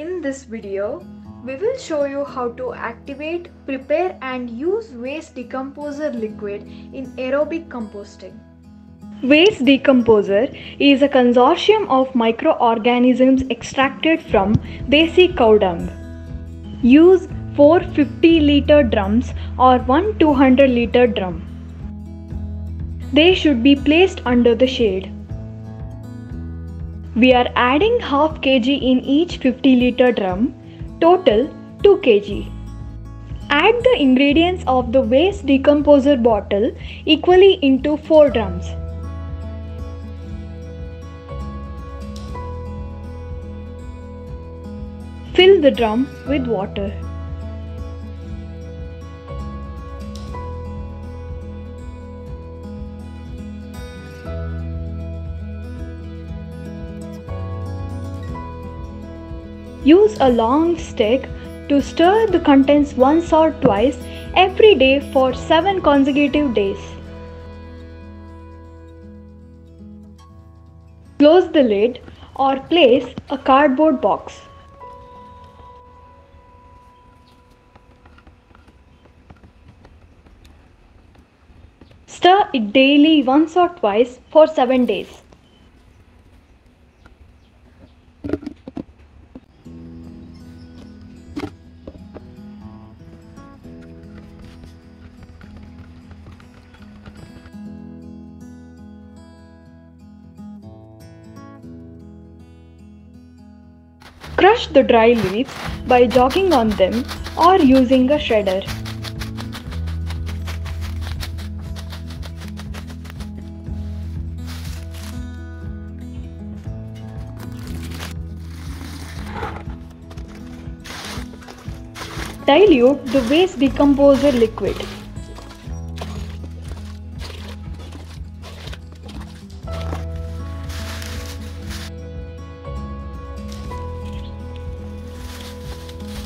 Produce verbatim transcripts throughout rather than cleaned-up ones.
In this video, we will show you how to activate, prepare and use Wastedecomposer liquid in aerobic composting. Wastedecomposer is a consortium of microorganisms extracted from desi cow dung. Use four fifty litre drums or one two hundred litre drum. They should be placed under the shade. We are adding half kilogram in each fifty litre drum, total two kilograms. Add the ingredients of the Wastedecomposer bottle equally into four drums. Fill the drum with water. Use a long stick to stir the contents once or twice every day for seven consecutive days. Close the lid or place a cardboard box. Stir it daily once or twice for seven days. Crush the dry leaves by jogging on them or using a shredder. Dilute the Wastedecomposer liquid.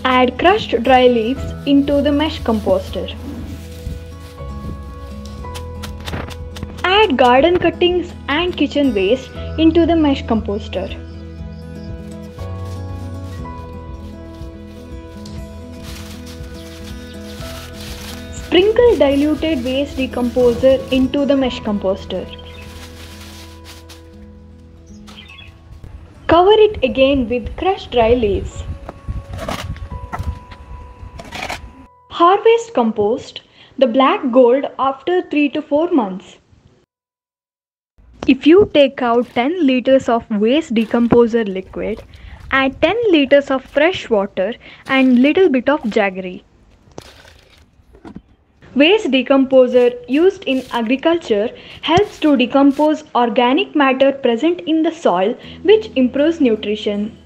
Add crushed dry leaves into the mesh composter. Add garden cuttings and kitchen waste into the mesh composter. Sprinkle diluted Wastedecomposer into the mesh composter. Cover it again with crushed dry leaves. Harvest compost the black gold after three to four months. If you take out ten liters of Wastedecomposer liquid, add ten liters of fresh water and little bit of jaggery. Wastedecomposer used in agriculture helps to decompose organic matter present in the soil, which improves nutrition.